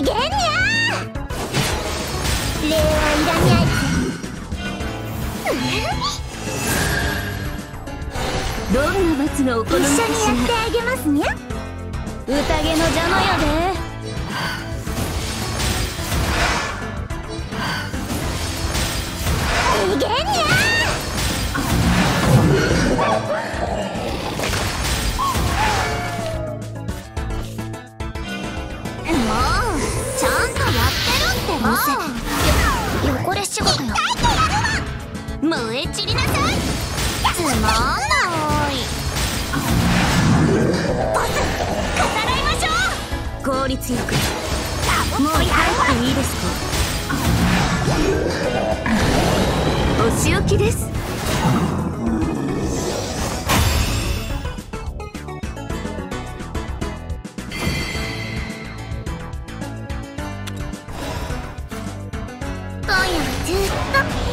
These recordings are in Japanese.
げんにゃー。礼はいらにゃい。どんな罰が起こるのかしら。一緒にやってあげますにゃ。宴の邪魔よね。逃げんにゃ。もうちゃんとやってるってば。汚れ仕事よ。燃え散りなさい。つまんない。ボス、語らいましょう。効率よく。もう帰っていいですか。お仕置きです。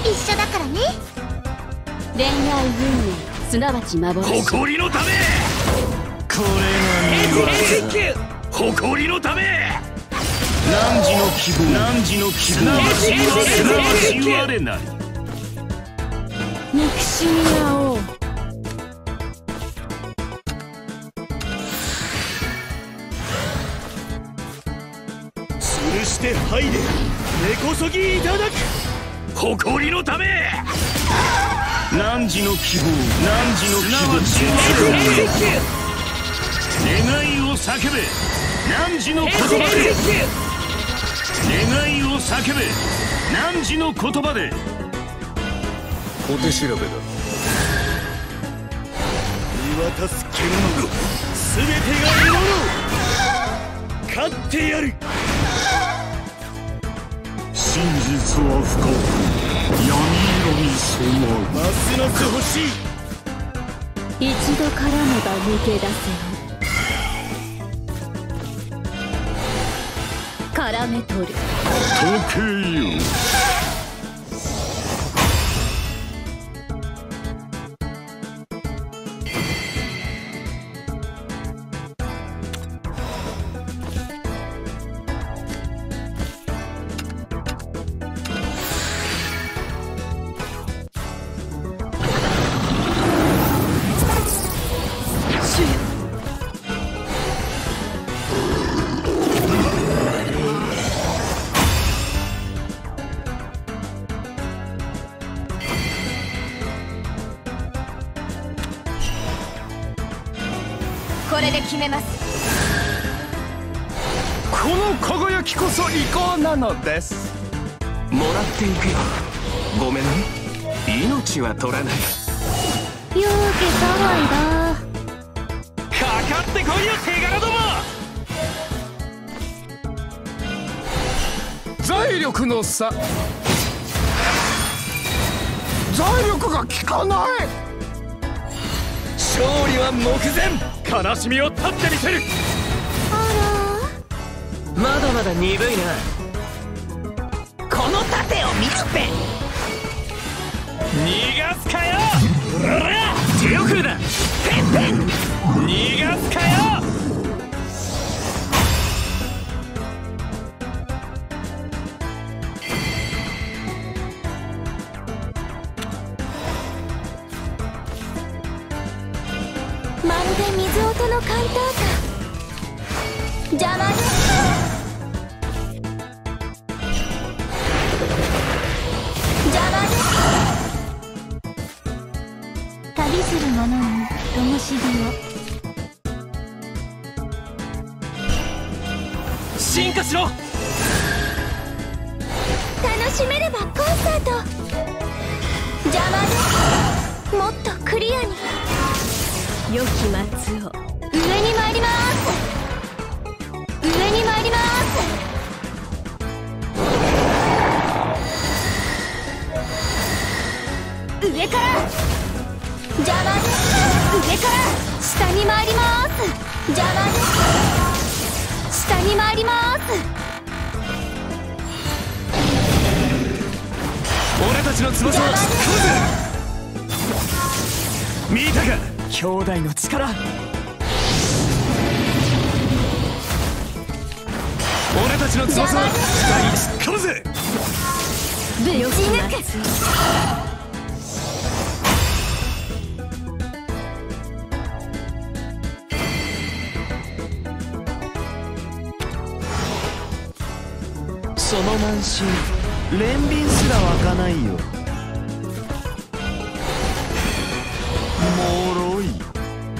一緒だからね。恋愛運命、すなわち幻。誇りのため。これが見事。誇りのため。汝の希望、汝の希望。すなわち我なり。憎しみが王。吊るして入れ。根こそぎいただく。誇りのため。何時の希望、何時の希望。すなわち願いを叫べ。何時の言葉で。願いを叫べ。何時の言葉で。小手調べだ。見渡す剣幕、すべてが獲物。勝ってやる。真実は不幸、闇色に染まる。ますます欲しい。一度絡めば抜け出せる。絡め取る。時計よ。これで決めます。この輝きこそ意向なのです。もらっていくよ。ごめんね、命は取らない。ようけ騒いだ。かかってこいよ手柄ども。財力の差。財力が効かない。勝利は目前。悲しみを断ってみせる。あら、まだまだ鈍いな。この盾を見つけ。逃がすかよ。おら、手を振るな。てってん。逃がすかよ。カウンターか。邪魔です。邪魔です。旅する者に灯火を。進化しろ。楽しめればコンサート。邪魔です。もっとクリアに。良き松を。上に参ります。上に参ります。上から邪魔です。上から下に参ります。邪魔です。下に参ります。俺たちの翼を突っ込む。見たか、兄弟の力。俺たちの翼は光に突っ込むぜ。武力抜く。 その慢心、憐憫すら湧かないよ。もろい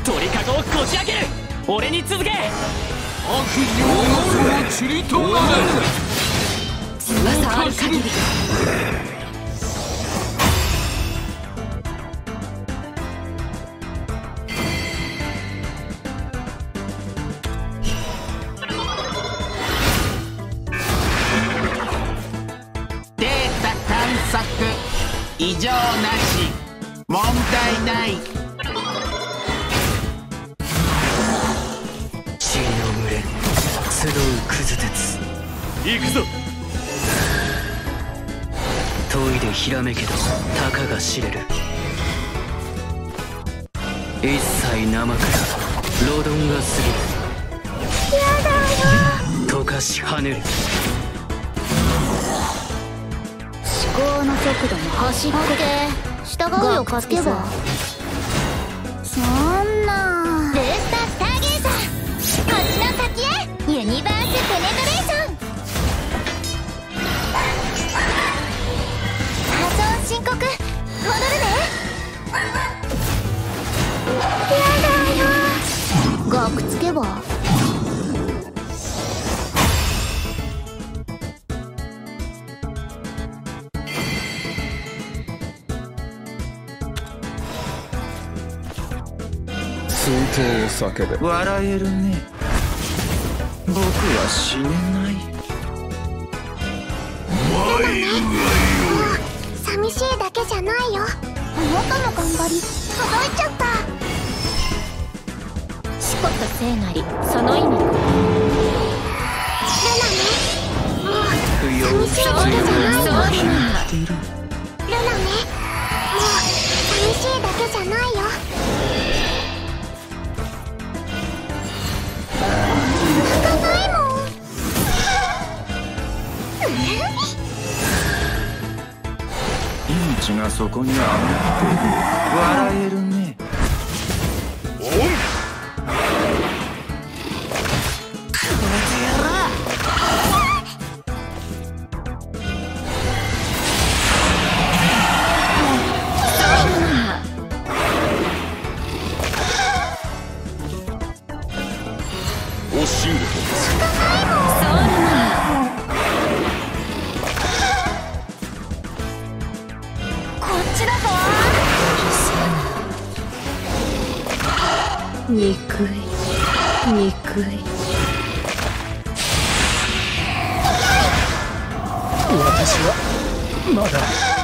鳥かごをこじ開ける。俺に続け。悪意を散りとられる。翼ある限り異常なし、問題ない。塵の群れ集うクズ鉄、行くぞ。遠いでひらめけどたかが知れる。一切生からロドンが過ぎる。やだよ。溶かし跳ねる。 思考の速度も走って従うよ。カスケはそんなブースタースターゲーザー、星の先へユニバースペネトレーション。破損申告、戻るね。やだよ。ガクつけば 笑えるね。僕は死ねない。寂しいだけじゃないよ。あなたの頑張り届いちゃった。しこと聖なり、その意味ルナね、もう寂しいだけじゃないよ。ルナね、もう寂しいだけじゃないよ。 命がそこにあがっている。笑えるね。おい、おしんごと。 憎い憎い。私はまだ。